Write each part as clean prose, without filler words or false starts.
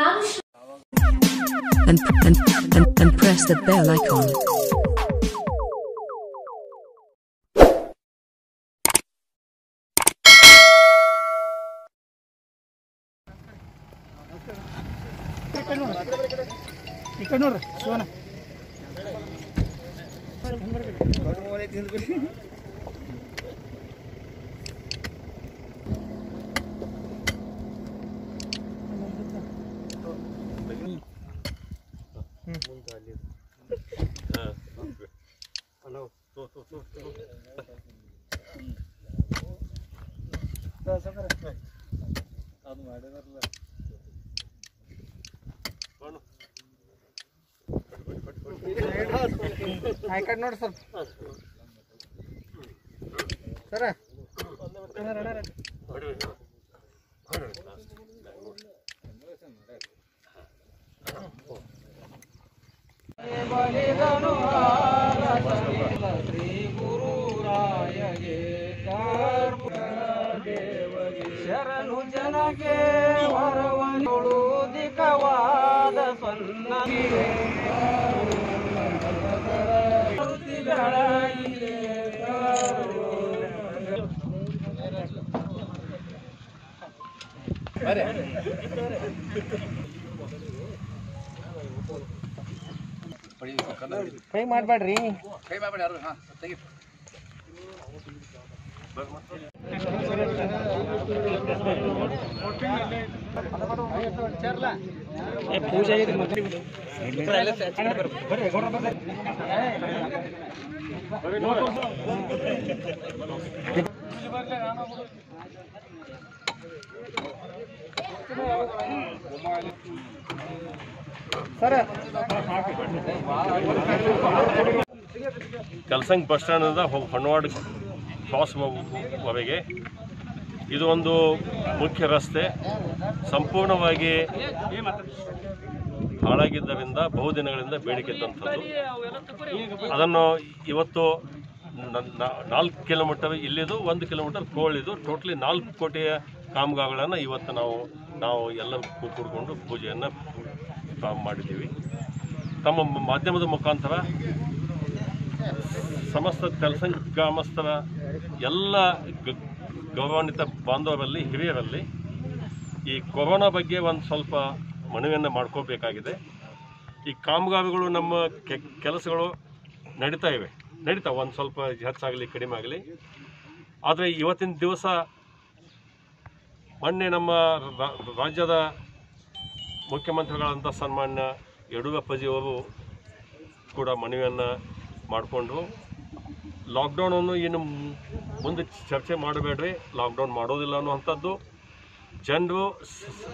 and press the bell icon. ನೋಡಿ sir sir अरे कई मार बैठ रही कई मार बैठ यार हां थैंक यू ए पूजा ये मत ಕಲಸಂಗ್ ಬಸ್ ಸ್ಟ್ಯಾಂಡ್ ಹೊನ್ನವಾಡ ಕ್ರಾಸ್ ವರೆಗೆ ಇದು ಒಂದು ಮುಖ್ಯ ರಸ್ತೆ ಸಂಪೂರ್ಣವಾಗಿ ಹಾಳಾಗಿದ್ದರಿಂದ ಬಹುದಿನಗಳಿಂದ ಬೇಡಿಕೆ ಇದ್ದಂಥದ್ದು. ಅದನ್ನು ಇವತ್ತು 4 ಕಿಲೋಮೀಟರ್ ಇಲ್ಲಿದ್ದು 1 ಕಿಲೋಮೀಟರ್ ಕೋಳಿದು ಟೋಟಲಿ 4 ಕೋಟಿಯ ಕಾಮಗಾರಿಗಳನ್ನು ಇವತ್ತು ನಾವು ಎಲ್ಲ ಕೂಡಿಕೊಂಡು ಪೂಜೆಯನ್ನು ಪ್ರಾರಂಭ ಮಾಡಿದ್ದೀವಿ. ತಮ್ಮ ಮಾಧ್ಯಮದ ಮುಖಾಂತರ ಸಮಸ್ತ ಕಲಸಂಗ್ ಗ್ರಾಮಸ್ಥರ ಎಲ್ಲ ಗೌರವಾನ್ವಿತ ಬಾಂಧವರಲ್ಲಿ ಹಿರಿಯರಲ್ಲಿ ಈ ಕೊರೋನಾ ಬಗ್ಗೆ ಒಂದು ಸ್ವಲ್ಪ ಮನವಿಯನ್ನು ಮಾಡ್ಕೋಬೇಕಾಗಿದೆ. ಈ ಕಾಮಗಾರಿಗಳು ನಮ್ಮ ಕೆಲಸಗಳು ನಡೀತಾ ಇವೆ, ನಡೀತಾವೆ, ಒಂದು ಸ್ವಲ್ಪ ಹೆಚ್ಚಾಗಲಿ ಕಡಿಮೆ ಆಗಲಿ. ಆದರೆ ಇವತ್ತಿನ ದಿವಸ ಮೊನ್ನೆ ನಮ್ಮ ರಾಜ್ಯದ ಮುಖ್ಯಮಂತ್ರಿಗಳಂಥ ಸನ್ಮಾನ್ಯ ಯಡಿಯೂರಪ್ಪಜಿಯವರು ಕೂಡ ಮನವಿಯನ್ನು ಮಾಡಿಕೊಂಡ್ರು. ಲಾಕ್ಡೌನನ್ನು ಇನ್ನು ಮುಂದೆ ಚರ್ಚೆ ಮಾಡಬೇಡ್ರಿ, ಲಾಕ್ಡೌನ್ ಮಾಡೋದಿಲ್ಲ ಅನ್ನುವಂಥದ್ದು. ಜನರು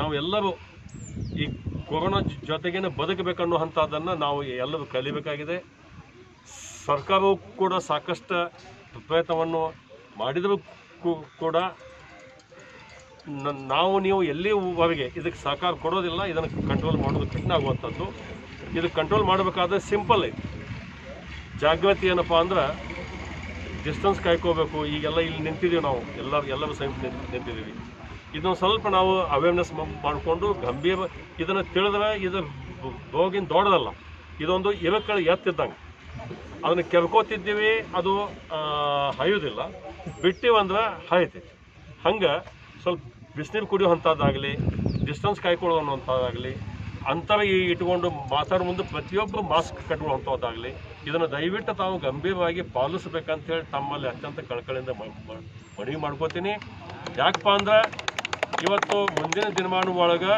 ನಾವೆಲ್ಲರೂ ಈ ಕೊರೋನಾ ಜೊತೆಗೇನೆ ಬದುಕಬೇಕನ್ನುವಂಥದ್ದನ್ನು ನಾವು ಎಲ್ಲರೂ ಕಲಿಬೇಕಾಗಿದೆ. ಸರ್ಕಾರವು ಕೂಡ ಸಾಕಷ್ಟು ಪ್ರಯತ್ನವನ್ನು ಮಾಡಿದರೂ ಕೂಡ ನಾವು ನೀವು ಎಲ್ಲಿವರೆಗೆ ಇದಕ್ಕೆ ಸಹಕಾರ ಕೊಡೋದಿಲ್ಲ, ಇದನ್ನು ಕಂಟ್ರೋಲ್ ಮಾಡೋದು ಕಠಿಣ ಆಗುವಂಥದ್ದು. ಇದು ಕಂಟ್ರೋಲ್ ಮಾಡಬೇಕಾದ್ರೆ ಸಿಂಪಲ್ ಐತಿ, ಜಾಗೃತಿ ಏನಪ್ಪ ಅಂದ್ರೆ ಡಿಸ್ಟೆನ್ಸ್ ಕಾಯ್ಕೋಬೇಕು. ಈಗೆಲ್ಲ ಇಲ್ಲಿ ನಿಂತಿದ್ದೀವಿ ನಾವು, ಎಲ್ಲರೂ ಸಹ ನಿಂತಿದ್ದೀವಿ. ಇದನ್ನು ಸ್ವಲ್ಪ ನಾವು ಅವೇರ್ನೆಸ್ ಮಾಡಿಕೊಂಡು ಗಂಭೀರ ಇದನ್ನು ತಿಳಿದ್ರೆ ಇದು ರೋಗಿನ ದೊಡ್ಡದಲ್ಲ, ಇದೊಂದು ಇರಕ್ಕಳ ಎತ್ತಿದ್ದಂಗೆ. ಅದನ್ನು ಕೆರ್ಕೋತಿದ್ದೀವಿ, ಅದು ಹೈಯೋದಿಲ್ಲ, ಬಿಟ್ಟಿವಂದ್ರೆ ಹಾಯ್ತೈತಿ. ಹಂಗೆ ಸ್ವಲ್ಪ ಬಿಸಿನೀರು ಕುಡಿಯುವಂಥದ್ದಾಗಲಿ, ಡಿಸ್ಟೆನ್ಸ್ ಕಾಯ್ಕೊಳ್ಳೋ ಅನ್ನೋಂಥದ್ದಾಗಲಿ, ಅಂತರ ಇಟ್ಕೊಂಡು ಮಾತಾಡೋ ಮುಂದೆ ಪ್ರತಿಯೊಬ್ಬರು ಮಾಸ್ಕ್ ಕಟ್ಕೊಳ್ಳೋವಂಥದ್ದಾಗಲಿ, ಇದನ್ನು ದಯವಿಟ್ಟು ತಾವು ಗಂಭೀರವಾಗಿ ಪಾಲಿಸಬೇಕಂತೇಳಿ ತಮ್ಮಲ್ಲಿ ಅತ್ಯಂತ ಕಳಕಳಿಯಿಂದ ಮನವಿ ಮಾಡ್ಕೋತೀನಿ. ಯಾಕಪ್ಪ ಅಂದ್ರೆ ಇವತ್ತು ಮುಂದಿನ ದಿನಮಾನ ಒಳಗೆ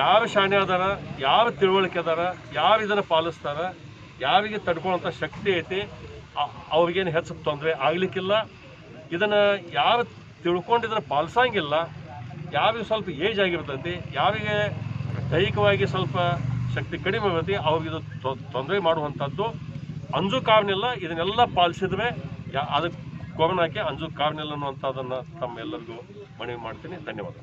ಯಾರು ಶಾಣೆ ಅದಾರ, ಯಾರು ತಿಳುವಳಿಕೆ ಅದಾರ, ಯಾರು ಇದನ್ನು ಪಾಲಿಸ್ತಾರ, ಯಾರಿಗೆ ತಡ್ಕೊಳ್ಳೋಂಥ ಶಕ್ತಿ ಐತಿ ಅವ್ರಿಗೇನು ಹೆಚ್ಚು ತೊಂದರೆ ಆಗಲಿಕ್ಕಿಲ್ಲ. ಇದನ್ನು ಯಾರು ತಿಳ್ಕೊಂಡಿದ್ರೆ ಪಾಲಿಸಂಗಿಲ್ಲ, ಯಾರಿಗೆ ಸ್ವಲ್ಪ ಏಜ್ ಆಗಿರ್ತೈತಿ, ಯಾರಿಗೆ ದೈಹಿಕವಾಗಿ ಸ್ವಲ್ಪ ಶಕ್ತಿ ಕಡಿಮೆ ಇರ್ತೈತಿ, ಅವ್ರಿಗಿದು ತೊಂದರೆ ಮಾಡುವಂಥದ್ದು. ಅಂಜು ಕಾರಣಿಲ್ಲ, ಇದನ್ನೆಲ್ಲ ಪಾಲಿಸಿದ್ರೆ ಅದಕ್ಕೆ ಕೊರೋನಾಕ್ಕೆ ಅಂಜು ಕಾರಣಿಲ್ಲ ಅನ್ನುವಂಥದ್ದನ್ನು ತಮ್ಮೆಲ್ಲರಿಗೂ ಮನವಿ ಮಾಡ್ತೀನಿ. ಧನ್ಯವಾದ.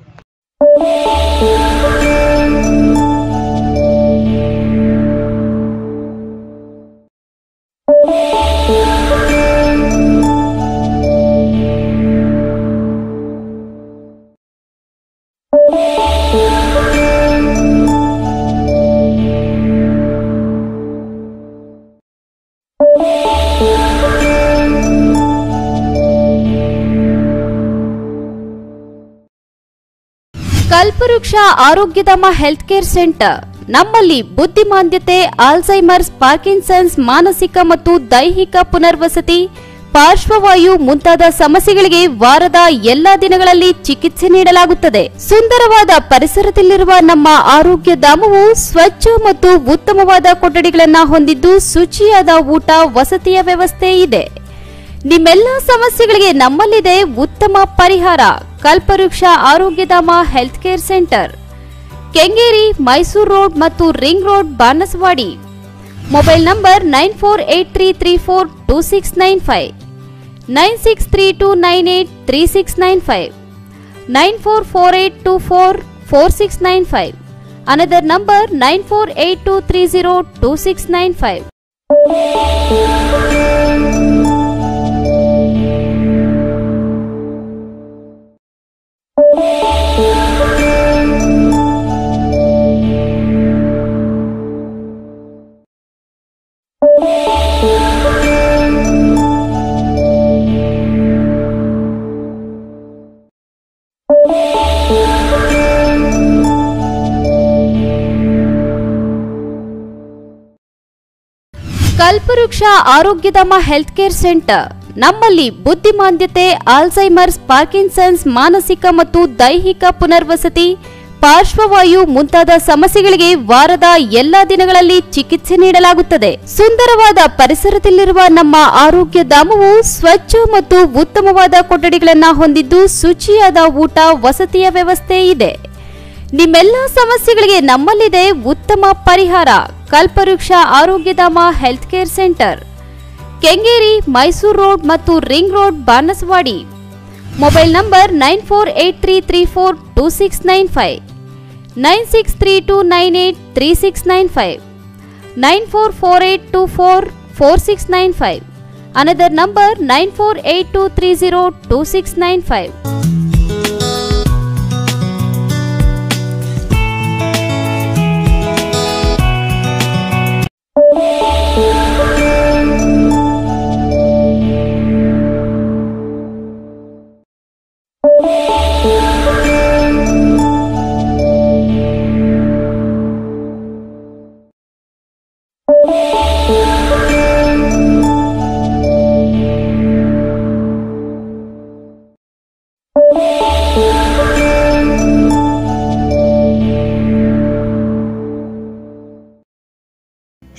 ಗರ್ಭವೃಕ್ಷ ಆರೋಗ್ಯಧಾಮ ಹೆಲ್ತ್ ಕೇರ್ ಸೆಂಟರ್. ನಮ್ಮಲ್ಲಿ ಬುದ್ಧಿಮಾಂದ್ಯತೆ, ಆಲ್ಝೈಮರ್ಸ್, ಪಾರ್ಕಿನ್ಸನ್ಸ್, ಮಾನಸಿಕ ಮತ್ತು ದೈಹಿಕ ಪುನರ್ವಸತಿ, ಪಾರ್ಶ್ವವಾಯು ಮುಂತಾದ ಸಮಸ್ಯೆಗಳಿಗೆ ವಾರದ ಎಲ್ಲಾ ದಿನಗಳಲ್ಲಿ ಚಿಕಿತ್ಸೆ ನೀಡಲಾಗುತ್ತದೆ. ಸುಂದರವಾದ ಪರಿಸರದಲ್ಲಿರುವ ನಮ್ಮ ಆರೋಗ್ಯ ಧಾಮವು ಸ್ವಚ್ಛ ಮತ್ತು ಉತ್ತಮವಾದ ಕೊಠಡಿಗಳನ್ನು ಹೊಂದಿದ್ದು ಶುಚಿಯಾದ ಊಟ ವಸತಿಯ ವ್ಯವಸ್ಥೆ ಇದೆ. ನಿಮ್ಮೆಲ್ಲಾ ಸಮಸ್ಯೆಗಳಿಗೆ ನಮ್ಮಲ್ಲಿದೆ ಉತ್ತಮ ಪರಿಹಾರ. Kalpavriksha Arogyadhama health care centre, Kengeri, Mysuru road ಮತ್ತು ring road, Banaswadi. Mobile number 9483342695, 9632983695, 9448244695. Another number 9482302695. ಕಲ್ಪವೃಕ್ಷ ಆರೋಗ್ಯಧಾಮ ಹೆಲ್ತ್ ಕೇರ್ ಸೆಂಟರ್. ನಮ್ಮಲ್ಲಿ ಬುದ್ಧಿಮಾಂದ್ಯತೆ, ಆಲ್ಝೈಮರ್ಸ್, ಪಾರ್ಕಿನ್ಸನ್ಸ್, ಮಾನಸಿಕ ಮತ್ತು ದೈಹಿಕ ಪುನರ್ವಸತಿ, ಪಾರ್ಶ್ವವಾಯು ಮುಂತಾದ ಸಮಸ್ಯೆಗಳಿಗೆ ವಾರದ ಎಲ್ಲಾ ದಿನಗಳಲ್ಲಿ ಚಿಕಿತ್ಸೆ ನೀಡಲಾಗುತ್ತದೆ. ಸುಂದರವಾದ ಪರಿಸರದಲ್ಲಿರುವ ನಮ್ಮ ಆರೋಗ್ಯ ಧಾಮವು ಸ್ವಚ್ಛ ಮತ್ತು ಉತ್ತಮವಾದ ಕೊಠಡಿಗಳನ್ನು ಹೊಂದಿದ್ದು ಶುಚಿಯಾದ ಊಟ ವಸತಿಯ ವ್ಯವಸ್ಥೆ ಇದೆ. ನಿಮ್ಮೆಲ್ಲಾ ಸಮಸ್ಯೆಗಳಿಗೆ ನಮ್ಮಲ್ಲಿದೆ ಉತ್ತಮ ಪರಿಹಾರ. Kalpavriksha Arogyadhama health care centre, Kengeri, Mysuru road ಮತ್ತು ring road, Banaswadi. Mobile number 9483342695, 9632983695, 9448244695. Another number 9482302695.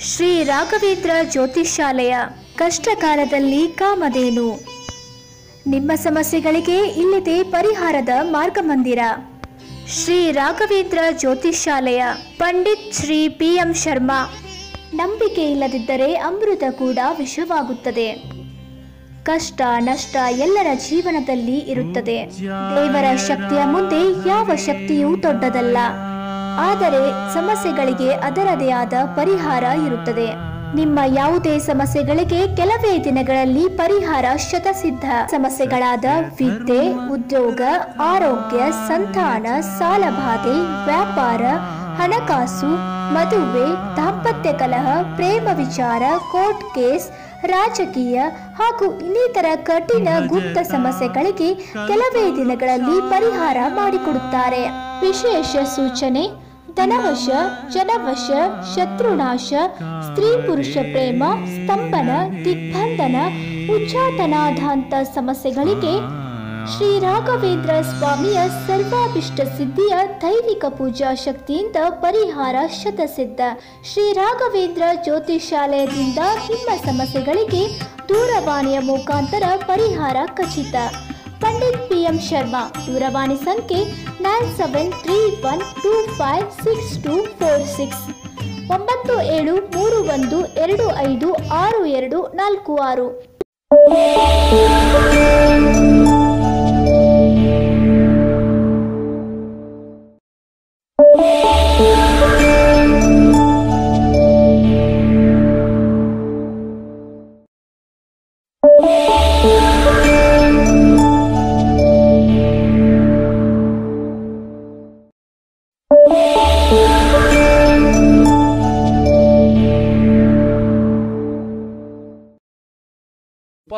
Shri Raghavendra Jyotishyalaya. ಕಷ್ಟಕಾಲದಲ್ಲಿ ಕಾಮಧೇನು. ನಿಮ್ಮ ಸಮಸ್ಯೆಗಳಿಗೆ ಇಲ್ಲಿದೆ ಪರಿಹಾರದ ಮಾರ್ಗಮಂದಿರ. ಶ್ರೀ ರಾಘವೇಂದ್ರ ಜ್ಯೋತಿಷ್ಯಾಲಯ, ಪಂಡಿತ್ ಶ್ರೀ PM ಶರ್ಮಾ. ನಂಬಿಕೆ ಇಲ್ಲದಿದ್ದರೆ ಅಮೃತ ಕೂಡ ವಿಷವಾಗುತ್ತದೆ. ಕಷ್ಟ ನಷ್ಟ ಎಲ್ಲರ ಜೀವನದಲ್ಲಿ ಇರುತ್ತದೆ. ದೇವರ ಶಕ್ತಿಯ ಮುಂದೆ ಯಾವ ಶಕ್ತಿಯೂ ದೊಡ್ಡದಲ್ಲ. ಆದರೆ ಸಮಸ್ಯೆಗಳಿಗೆ ಅದರದೇ ಆದ ಪರಿಹಾರ ಇರುತ್ತದೆ. ನಿಮ್ಮ ಯಾವುದೇ ಸಮಸ್ಯೆಗಳಿಗೆ ಕೆಲವೇ ದಿನಗಳಲ್ಲಿ ಪರಿಹಾರ ಶತಸಿದ್ಧ. ಸಮಸ್ಯೆಗಳಾದ ವಿದ್ಯೆ, ಉದ್ಯೋಗ, ಆರೋಗ್ಯ, ಸಂತಾನ, ಸಾಲಬಾಧೆ, ವ್ಯಾಪಾರ, ಹಣಕಾಸು, ಮದುವೆ, ದಾಂಪತ್ಯ ಕಲಹ, ಪ್ರೇಮ ವಿಚಾರ, ಕೋರ್ಟ್ ಕೇಸ್, ರಾಜಕೀಯ ಹಾಗೂ ಇನ್ನಿತರ ಕಠಿಣ ಗುಪ್ತ ಸಮಸ್ಯೆಗಳಿಗೆ ಕೆಲವೇ ದಿನಗಳಲ್ಲಿ ಪರಿಹಾರ ಮಾಡಿಕೊಡುತ್ತಾರೆ. ವಿಶೇಷ ಸೂಚನೆ: ಧನವಶ, ಜನವಶ, ಶತ್ರುನಾಶ, ಸ್ತ್ರೀ ಪುರುಷ ಪ್ರೇಮ, ಸ್ತಂಭನ, ದಿಗ್ಬಂಧನ, ಉಚ್ಚಾಟನಾಧಾಂತ ಸಮಸ್ಯೆಗಳಿಗೆ ಶ್ರೀ ರಾಘವೇಂದ್ರ ಸ್ವಾಮಿಯ ಸರ್ವಾಭಿಷ್ಟ ಸಿದ್ಧಿಯ ದೈವಿಕ ಪೂಜಾ ಶಕ್ತಿಯಿಂದ ಪರಿಹಾರ ಶತಸಿದ್ಧ. ಶ್ರೀ ರಾಘವೇಂದ್ರ ಜ್ಯೋತಿಷ್ಯಾಲಯದಿಂದ ನಿಮ್ಮ ಸಮಸ್ಯೆಗಳಿಗೆ ದೂರವಾಣಿಯ ಮುಖಾಂತರ ಪರಿಹಾರ ಖಚಿತ. ಪಂಡಿತ್ PM ಶರ್ಮಾ. ದೂರವಾಣಿ ಸಂಖ್ಯೆ 9731256246, 9731256246.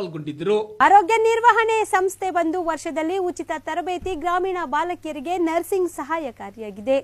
ಪಾಲ್ಗೊಂಡಿದ್ದರು. ಆರೋಗ್ಯ ನಿರ್ವಹಣೆ ಸಂಸ್ಥೆ ಬಂದು ವರ್ಷದಲ್ಲಿ ಉಚಿತ ತರಬೇತಿ ಗ್ರಾಮೀಣ ಬಾಲಕಿಯರಿಗೆ ನರ್ಸಿಂಗ್ ಸಹಾಯಕಾರಿಯಾಗಿದೆ.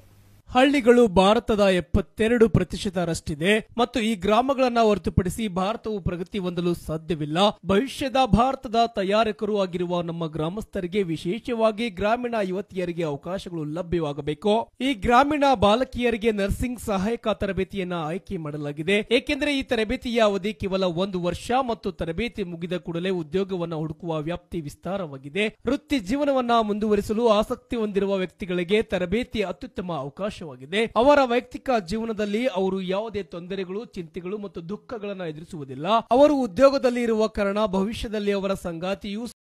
ಹಳ್ಳಿಗಳು ಭಾರತದ 72% ರಷ್ಟಿದೆ ಮತ್ತು ಈ ಗ್ರಾಮಗಳನ್ನು ಹೊರತುಪಡಿಸಿ ಭಾರತವು ಪ್ರಗತಿ ಹೊಂದಲು ಸಾಧ್ಯವಿಲ್ಲ. ಭವಿಷ್ಯದ ಭಾರತದ ತಯಾರಕರು ಆಗಿರುವ ನಮ್ಮ ಗ್ರಾಮಸ್ಥರಿಗೆ, ವಿಶೇಷವಾಗಿ ಗ್ರಾಮೀಣ ಯುವತಿಯರಿಗೆ ಅವಕಾಶಗಳು ಲಭ್ಯವಾಗಬೇಕು. ಈ ಗ್ರಾಮೀಣ ಬಾಲಕಿಯರಿಗೆ ನರ್ಸಿಂಗ್ ಸಹಾಯಕ ತರಬೇತಿಯನ್ನು ಆಯ್ಕೆ ಮಾಡಲಾಗಿದೆ, ಏಕೆಂದರೆ ಈ ತರಬೇತಿಯ ಅವಧಿ ಕೇವಲ 1 ವರ್ಷ ಮತ್ತು ತರಬೇತಿ ಮುಗಿದ ಕೂಡಲೇ ಉದ್ಯೋಗವನ್ನು ಹುಡುಕುವ ವ್ಯಾಪ್ತಿ ವಿಸ್ತಾರವಾಗಿದೆ. ವೃತ್ತಿ ಜೀವನವನ್ನ ಮುಂದುವರಿಸಲು ಆಸಕ್ತಿ ಹೊಂದಿರುವ ವ್ಯಕ್ತಿಗಳಿಗೆ ತರಬೇತಿ ಅತ್ಯುತ್ತಮ ಅವಕಾಶ. ಅವರ ವೈಯಕ್ತಿಕ ಜೀವನದಲ್ಲಿ ಅವರು ಯಾವುದೇ ತೊಂದರೆಗಳು, ಚಿಂತೆಗಳು ಮತ್ತು ದುಃಖಗಳನ್ನು ಎದುರಿಸುವುದಿಲ್ಲ. ಅವರು ಉದ್ಯೋಗದಲ್ಲಿ ಇರುವ ಕಾರಣ ಭವಿಷ್ಯದಲ್ಲಿ ಅವರ ಸಂಗಾತಿಯು